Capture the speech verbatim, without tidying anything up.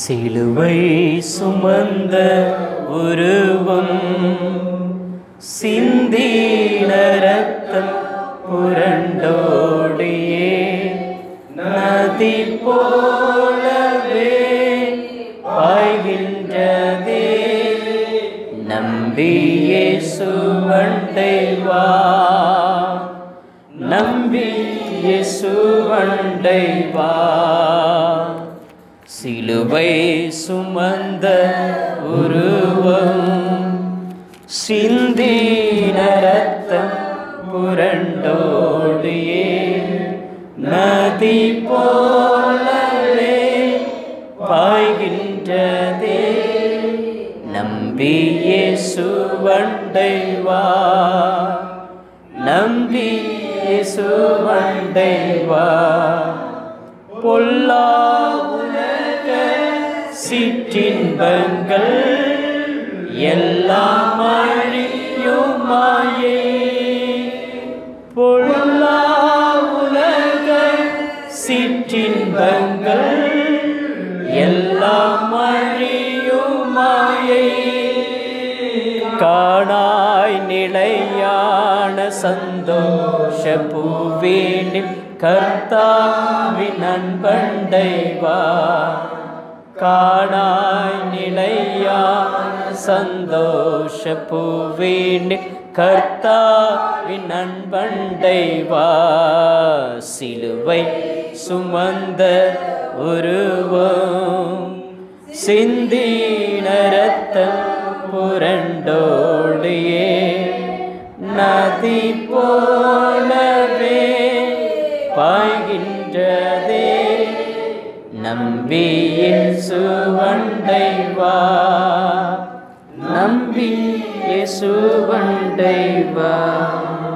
சிலுவை சுமந்த உருவம் சிந்தின இரத்தம் புரண்டோடியே நதி போலவே பாய்கின்றதே நம்பி இயேசு வந்தே வா நம்பி இயேசு வந்தே வா சிலுவை சுமந்த உருவம் சிந்தின இரத்தம் புரண்டோடியே நதி போலவே பாய்கின்றதே நம்பி இயேசு வந்தே வா நம்பி இயேசு வந்தே வா பொல்லா சிற்றின்பங்கள் எல்லாம் அழியும் மாயே பொல்லா உலக சிற்றின்பங்கள் எல்லாம் அழியும் மாயே காணாய் நிலையான சந்தோஷ பூவினில் கர்த்தாவின் அன்பண்டை வா காணாய் நிலையான சந்தோஷ பூவினில் கர்த்தாவின் அன்பண்டை வா சிலுவை சுமந்த உருவம் சிந்தின இரத்தம் புரண்டோடியே நதி போலவே பாய்கின்றதே நம்பி இயேசு வந்தே வா நம்பி இயேசு வந்தே வா.